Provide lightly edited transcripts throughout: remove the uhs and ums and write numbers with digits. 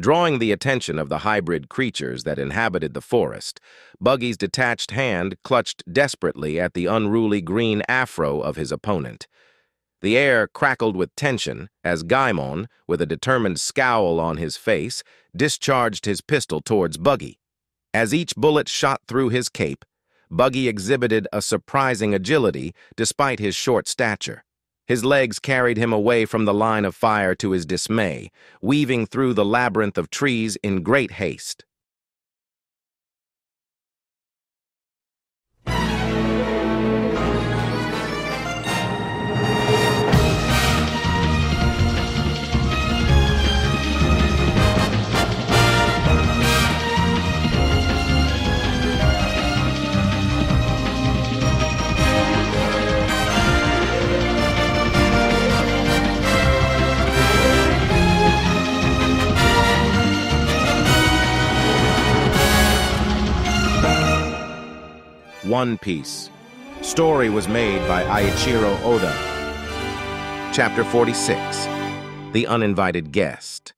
Drawing the attention of the hybrid creatures that inhabited the forest, Buggy's detached hand clutched desperately at the unruly green afro of his opponent. The air crackled with tension as Gaimon, with a determined scowl on his face, discharged his pistol towards Buggy. As each bullet shot through his cape, Buggy exhibited a surprising agility despite his short stature. His legs carried him away from the line of fire to his dismay, weaving through the labyrinth of trees in great haste. One Piece. Story was made by Eiichiro Oda. Chapter 46. The Uninvited Guest.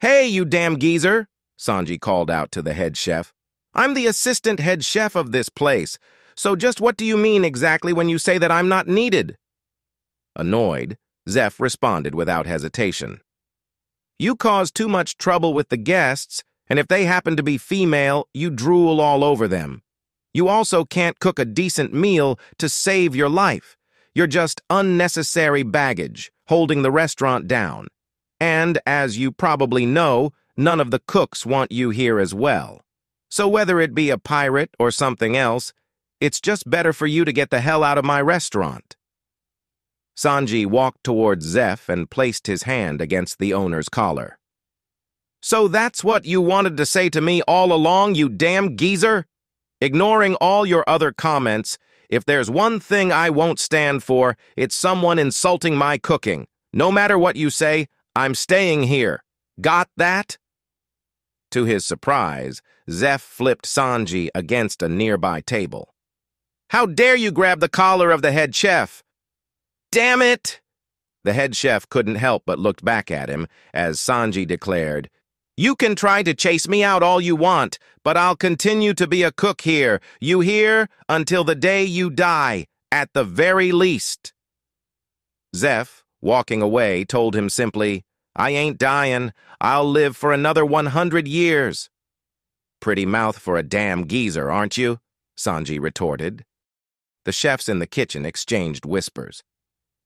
"Hey, you damn geezer!" Sanji called out to the head chef. "I'm the assistant head chef of this place, so just what do you mean exactly when you say that I'm not needed?" Annoyed, Zeff responded without hesitation. "You cause too much trouble with the guests, and if they happen to be female, you drool all over them. You also can't cook a decent meal to save your life. You're just unnecessary baggage, holding the restaurant down. And, as you probably know, none of the cooks want you here as well. So whether it be a pirate or something else, it's just better for you to get the hell out of my restaurant." Sanji walked towards Zeff and placed his hand against the owner's collar. "So that's what you wanted to say to me all along, you damn geezer? Ignoring all your other comments, if there's one thing I won't stand for, it's someone insulting my cooking. No matter what you say, I'm staying here. Got that?" To his surprise, Zeff flipped Sanji against a nearby table. "How dare you grab the collar of the head chef? Damn it!" The head chef couldn't help but look back at him as Sanji declared, "You can try to chase me out all you want, but I'll continue to be a cook here, you hear, until the day you die, at the very least." Zeff, walking away, told him simply, "I ain't dying. I'll live for another 100 years." "Pretty mouth for a damn geezer, aren't you?" Sanji retorted. The chefs in the kitchen exchanged whispers.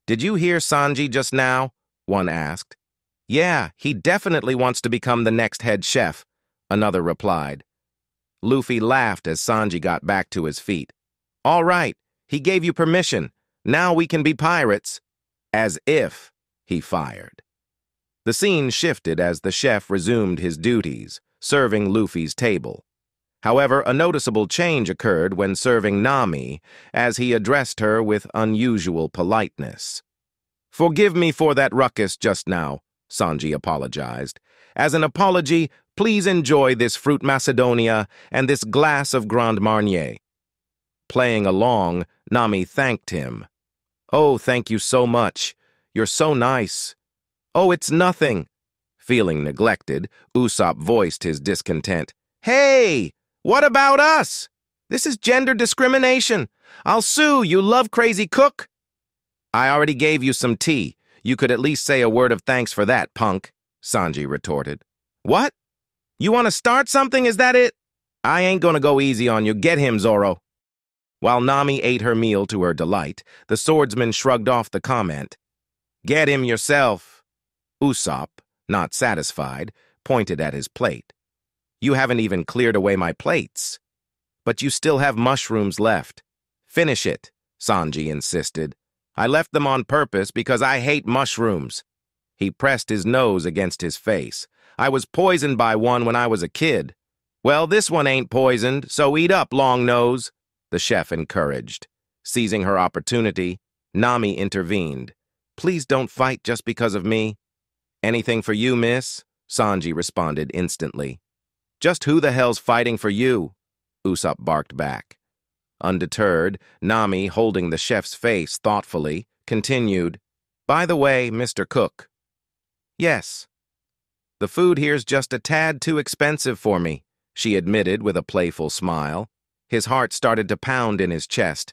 "Did you hear Sanji just now?" one asked. "Yeah, he definitely wants to become the next head chef," another replied. Luffy laughed as Sanji got back to his feet. "All right, he gave you permission. Now we can be pirates." "As if," he fired. The scene shifted as the chef resumed his duties, serving Luffy's table. However, a noticeable change occurred when serving Nami, as he addressed her with unusual politeness. "Forgive me for that ruckus just now," Sanji apologized. "As an apology, please enjoy this fruit Macedonia and this glass of Grand Marnier." Playing along, Nami thanked him. "Oh, thank you so much. You're so nice." "Oh, it's nothing." Feeling neglected, Usopp voiced his discontent. "Hey, what about us? This is gender discrimination. I'll sue, you love-crazy cook." "I already gave you some tea. You could at least say a word of thanks for that, punk," Sanji retorted. "What? You want to start something, is that it? I ain't gonna go easy on you. Get him, Zoro." While Nami ate her meal to her delight, the swordsman shrugged off the comment. "Get him yourself." Usopp, not satisfied, pointed at his plate. "You haven't even cleared away my plates." "But you still have mushrooms left." "Finish it," Sanji insisted. "I left them on purpose because I hate mushrooms." He pressed his nose against his face. "I was poisoned by one when I was a kid." "Well, this one ain't poisoned, so eat up, long nose," the chef encouraged. Seizing her opportunity, Nami intervened. "Please don't fight just because of me." "Anything for you, miss," Sanji responded instantly. "Just who the hell's fighting for you?" Usopp barked back. Undeterred, Nami, holding the chef's face thoughtfully, continued, "By the way, Mr. Cook." "Yes." The food here's just a tad too expensive for me, she admitted with a playful smile. His heart started to pound in his chest.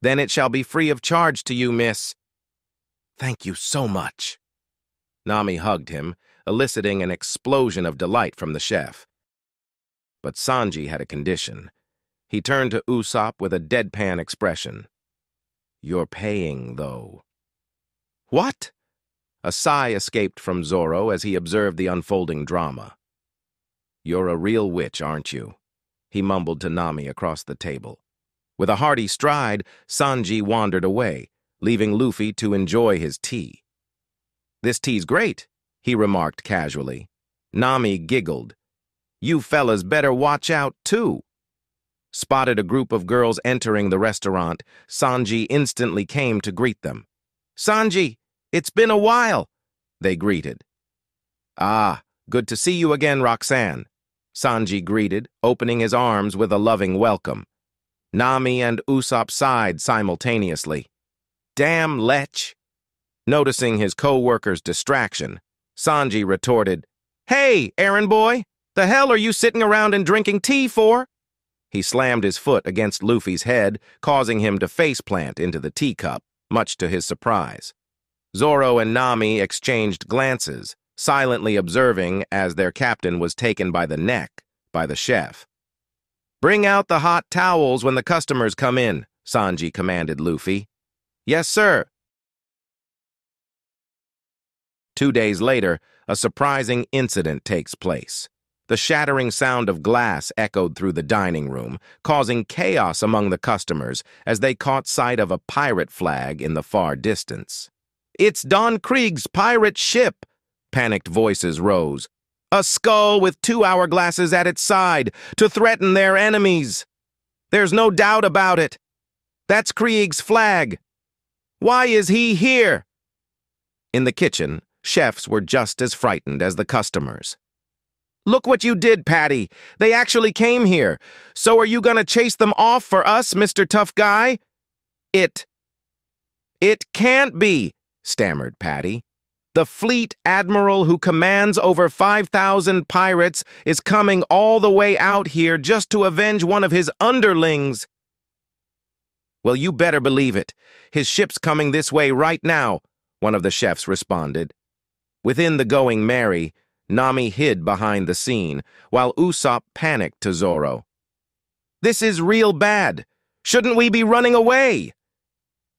Then it shall be free of charge to you, miss. Thank you so much. Nami hugged him, eliciting an explosion of delight from the chef. But Sanji had a condition. He turned to Usopp with a deadpan expression. You're paying, though. What? A sigh escaped from Zoro as he observed the unfolding drama. You're a real witch, aren't you? He mumbled to Nami across the table. With a hearty stride, Sanji wandered away, leaving Luffy to enjoy his tea. This tea's great, he remarked casually. Nami giggled. You fellas better watch out, too. Spotted a group of girls entering the restaurant, Sanji instantly came to greet them. Sanji, it's been a while, they greeted. Ah, good to see you again, Roxanne, Sanji greeted, opening his arms with a loving welcome. Nami and Usopp sighed simultaneously. Damn lech. Noticing his co-worker's distraction, Sanji retorted, Hey, errand boy, the hell are you sitting around and drinking tea for? He slammed his foot against Luffy's head, causing him to faceplant into the teacup, much to his surprise. Zoro and Nami exchanged glances, silently observing as their captain was taken by the neck by the chef. Bring out the hot towels when the customers come in, Sanji commanded Luffy. Yes, sir. 2 days later, a surprising incident takes place. The shattering sound of glass echoed through the dining room, causing chaos among the customers as they caught sight of a pirate flag in the far distance. It's Don Krieg's pirate ship, panicked voices rose. A skull with 2 hourglasses at its side to threaten their enemies. There's no doubt about it. That's Krieg's flag. Why is he here? In the kitchen, chefs were just as frightened as the customers. Look what you did, Patty. They actually came here. So are you gonna chase them off for us, Mr. Tough Guy? It can't be, stammered Patty. The fleet admiral who commands over 5,000 pirates is coming all the way out here just to avenge one of his underlings. Well, you better believe it. His ship's coming this way right now, one of the chefs responded. Within the Going Merry, Nami hid behind the scene, while Usopp panicked to Zoro. This is real bad. Shouldn't we be running away?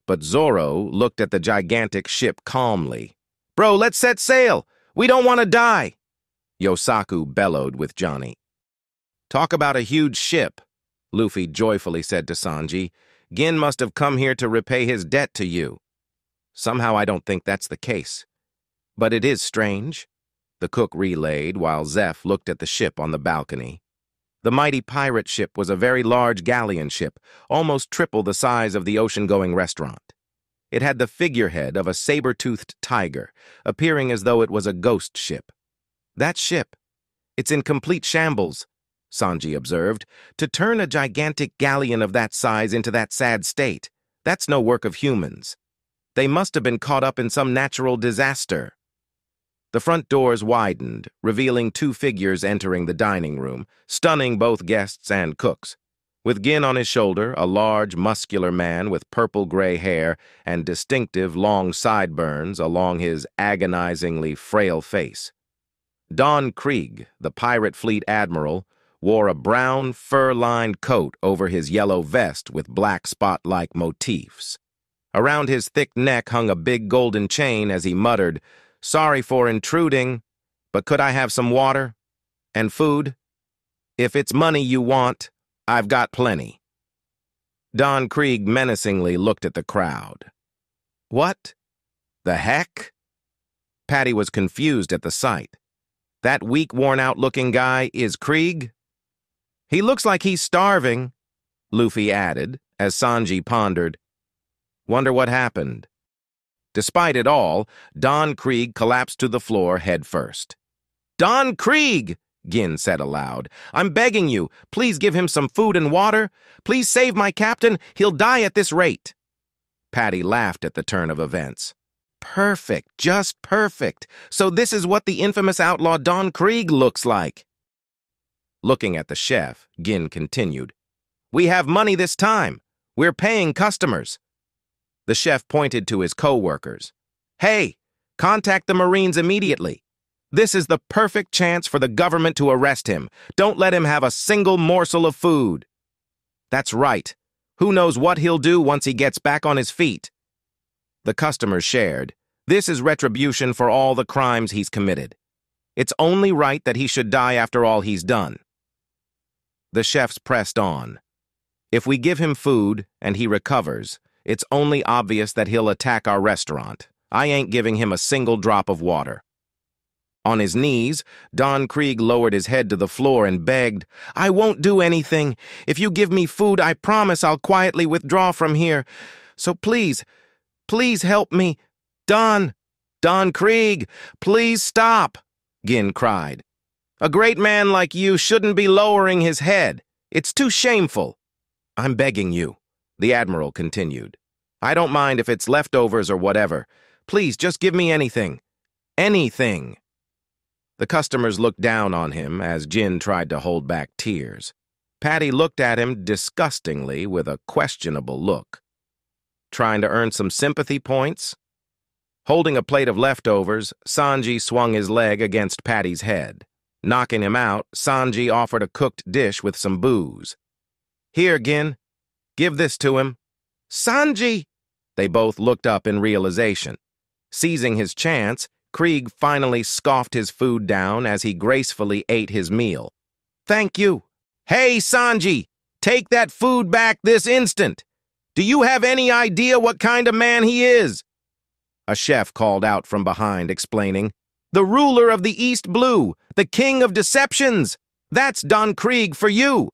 But Zoro looked at the gigantic ship calmly. Bro, let's set sail. We don't want to die, Yosaku bellowed with Johnny. Talk about a huge ship, Luffy joyfully said to Sanji. Gin must have come here to repay his debt to you. Somehow I don't think that's the case. But it is strange. The cook relayed while Zeff looked at the ship on the balcony. The mighty pirate ship was a very large galleon ship, almost triple the size of the ocean-going restaurant. It had the figurehead of a saber-toothed tiger, appearing as though it was a ghost ship. That ship, it's in complete shambles, Sanji observed. To turn a gigantic galleon of that size into that sad state, that's no work of humans. They must have been caught up in some natural disaster. The front doors widened, revealing 2 figures entering the dining room, stunning both guests and cooks. With Gin on his shoulder, a large, muscular man with purple-gray hair and distinctive long sideburns along his agonizingly frail face. Don Krieg, the pirate fleet admiral, wore a brown, fur-lined coat over his yellow vest with black spot-like motifs. Around his thick neck hung a big golden chain as he muttered, Sorry for intruding, but could I have some water and food? If it's money you want, I've got plenty. Don Krieg menacingly looked at the crowd. What the heck? Patty was confused at the sight. That weak, worn-out-looking guy is Krieg? He looks like he's starving, Luffy added, as Sanji pondered. Wonder what happened. Despite it all, Don Krieg collapsed to the floor head first. Don Krieg, Gin said aloud. I'm begging you, please give him some food and water. Please save my captain. He'll die at this rate. Patty laughed at the turn of events. Perfect, just perfect. So this is what the infamous outlaw Don Krieg looks like. Looking at the chef, Gin continued, "We have money this time. We're paying customers." The chef pointed to his co-workers. "Hey, contact the Marines immediately. This is the perfect chance for the government to arrest him. Don't let him have a single morsel of food." "That's right. Who knows what he'll do once he gets back on his feet." The customers shared. "This is retribution for all the crimes he's committed. It's only right that he should die after all he's done." The chefs pressed on. "If we give him food and he recovers, it's only obvious that he'll attack our restaurant. I ain't giving him a single drop of water." On his knees, Don Krieg lowered his head to the floor and begged, "I won't do anything. If you give me food, I promise I'll quietly withdraw from here. So please, please help me. Don Krieg, please stop," Gin cried. "A great man like you shouldn't be lowering his head. It's too shameful." "I'm begging you," the Admiral continued. "I don't mind if it's leftovers or whatever. Please, just give me anything. Anything." The customers looked down on him as Gin tried to hold back tears. Patty looked at him disgustingly with a questionable look. Trying to earn some sympathy points? Holding a plate of leftovers, Sanji swung his leg against Patty's head. Knocking him out, Sanji offered a cooked dish with some booze. "Here, Gin, give this to him." "Sanji!" They both looked up in realization. Seizing his chance, Krieg finally scoffed his food down as he gracefully ate his meal. "Thank you." "Hey, Sanji, take that food back this instant. Do you have any idea what kind of man he is?" A chef called out from behind, explaining, "The ruler of the East Blue, the king of deceptions. That's Don Krieg for you.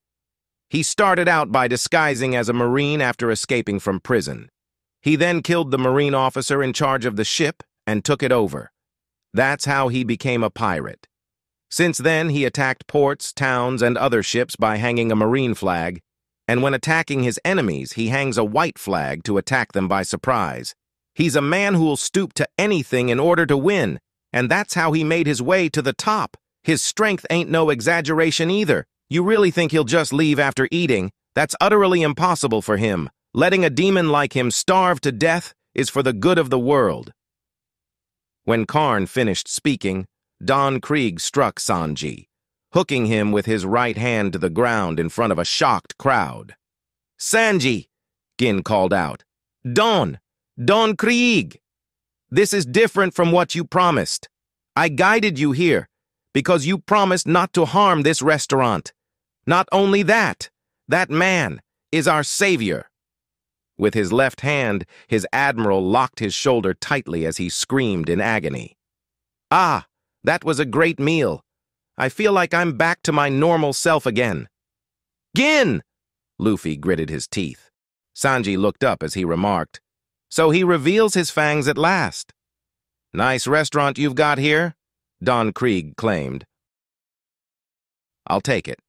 He started out by disguising as a Marine after escaping from prison. He then killed the Marine officer in charge of the ship and took it over. That's how he became a pirate. Since then, he attacked ports, towns, and other ships by hanging a Marine flag, and when attacking his enemies, he hangs a white flag to attack them by surprise. He's a man who'll stoop to anything in order to win, and that's how he made his way to the top. His strength ain't no exaggeration either. You really think he'll just leave after eating? That's utterly impossible for him. Letting a demon like him starve to death is for the good of the world." When Karn finished speaking, Don Krieg struck Sanji, hooking him with his right hand to the ground in front of a shocked crowd. "Sanji!" Gin called out. Don Krieg, this is different from what you promised. I guided you here because you promised not to harm this restaurant. Not only that, that man is our savior." With his left hand, his admiral locked his shoulder tightly as he screamed in agony. "Ah, that was a great meal. I feel like I'm back to my normal self again." "Gin!" Luffy gritted his teeth. Sanji looked up as he remarked, "So he reveals his fangs at last." "Nice restaurant you've got here," Don Krieg claimed. "I'll take it."